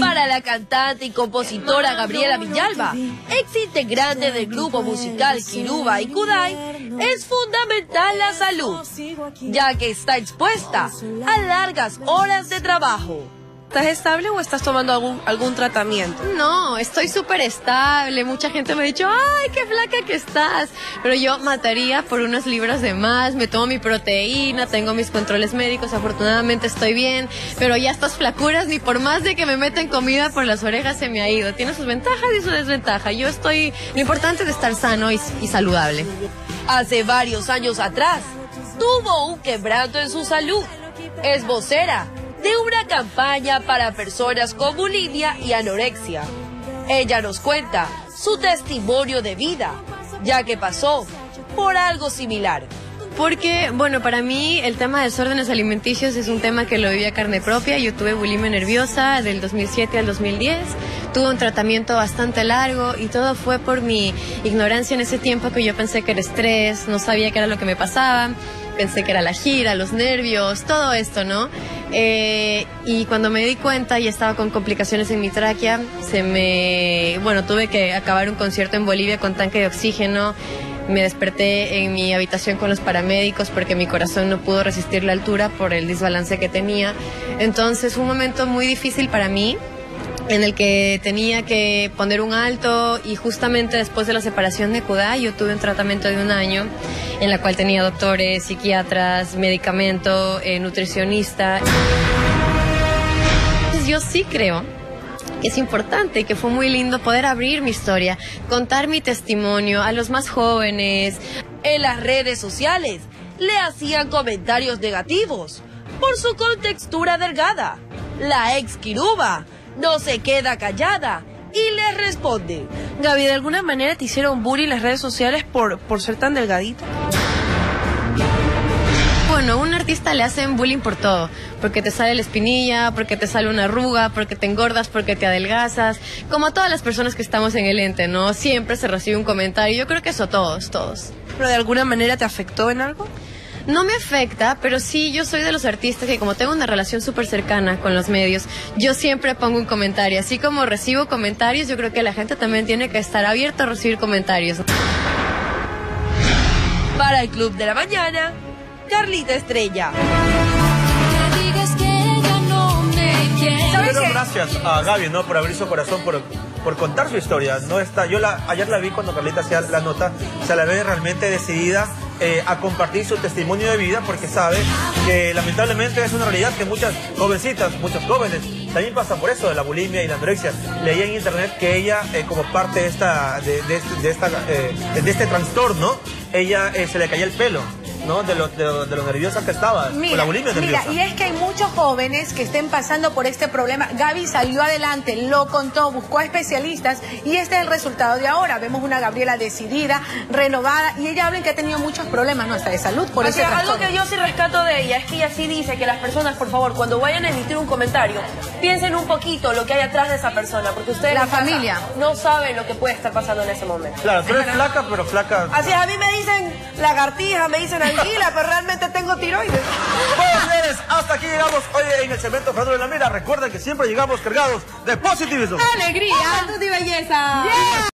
Para la cantante y compositora Gabriela Villalba, ex integrante del grupo musical Kiruba y Kudai, es fundamental la salud, ya que está expuesta a largas horas de trabajo. ¿Estás estable o estás tomando algún tratamiento? No, estoy súper estable. Mucha gente me ha dicho, ¡ay, qué flaca que estás! Pero yo mataría por unos libras de más. Me tomo mi proteína, tengo mis controles médicos. Afortunadamente estoy bien. Pero ya estas flacuras, ni por más de que me metan comida por las orejas, se me ha ido. Tiene sus ventajas y sus desventajas. Yo estoy... Lo importante es estar sano y saludable. Hace varios años atrás, tuvo un quebranto en su salud. Es vocera de una campaña para personas con bulimia y anorexia. Ella nos cuenta su testimonio de vida, ya que pasó por algo similar. Porque, bueno, para mí el tema de desórdenes alimenticios es un tema que lo viví a carne propia. Yo tuve bulimia nerviosa del 2007 al 2010. Tuve un tratamiento bastante largo y todo fue por mi ignorancia en ese tiempo, que yo pensé que era estrés, no sabía qué era lo que me pasaba. Pensé que era la gira, los nervios, todo esto, ¿no? Y cuando me di cuenta, ya estaba con complicaciones en mi tráquea. Bueno, tuve que acabar un concierto en Bolivia con tanque de oxígeno. Me desperté en mi habitación con los paramédicos porque mi corazón no pudo resistir la altura por el desbalance que tenía. Entonces fue un momento muy difícil para mí, en el que tenía que poner un alto, y justamente después de la separación de Kudai yo tuve un tratamiento de un año en la cual tenía doctores, psiquiatras, medicamento, nutricionista. Entonces yo sí creo que es importante y que fue muy lindo poder abrir mi historia, contar mi testimonio a los más jóvenes. En las redes sociales le hacían comentarios negativos por su contextura delgada. La ex Kiruba no se queda callada y les responde. Gaby, ¿de alguna manera te hicieron bullying en las redes sociales por ser tan delgadita? Bueno, a un artista le hacen bullying por todo. Porque te sale la espinilla, porque te sale una arruga, porque te engordas, porque te adelgazas. Como todas las personas que estamos en el ente, ¿no? Siempre se recibe un comentario. Yo creo que eso todos. ¿Pero de alguna manera te afectó en algo? No me afecta, pero sí, yo soy de los artistas que, como tengo una relación súper cercana con los medios, yo siempre pongo un comentario. Así como recibo comentarios, yo creo que la gente también tiene que estar abierta a recibir comentarios. Para el Club de la Mañana, Carlita Estrella. Primero, gracias a Gaby, ¿no?, por abrir su corazón, por contar su historia. No está, yo ayer la vi cuando Carlita hacía la nota, se la ve realmente decidida a compartir su testimonio de vida, porque sabe que lamentablemente es una realidad que muchas jovencitas, muchos jóvenes también pasan por eso, de la bulimia y la anorexia. Leía en internet que ella, como parte de este trastorno, ella se le caía el pelo, ¿no?, de lo nerviosa que estaba. Mira, la bulimia nerviosa. Mira, y es que hay muchos jóvenes que estén pasando por este problema. Gaby salió adelante, lo contó, buscó a especialistas y este es el resultado de ahora. Vemos una Gabriela decidida, renovada, y ella habla que ha tenido muchos problemas, no, hasta de salud, por eso. Algo que yo sí rescato de ella es que ella sí dice que las personas, por favor, cuando vayan a emitir un comentario, piensen un poquito lo que hay atrás de esa persona, porque ustedes, la familia, no saben lo que puede estar pasando en ese momento. Claro, tú eres flaca, pero flaca. Así es, a mí me dicen lagartija, me dicen anguila, pero realmente tengo tiroides. Bueno, señores, hasta aquí llegamos hoy en el segmento Fernando de la Mira. Recuerden que siempre llegamos cargados de positivismo, alegría, salud y belleza. Yeah.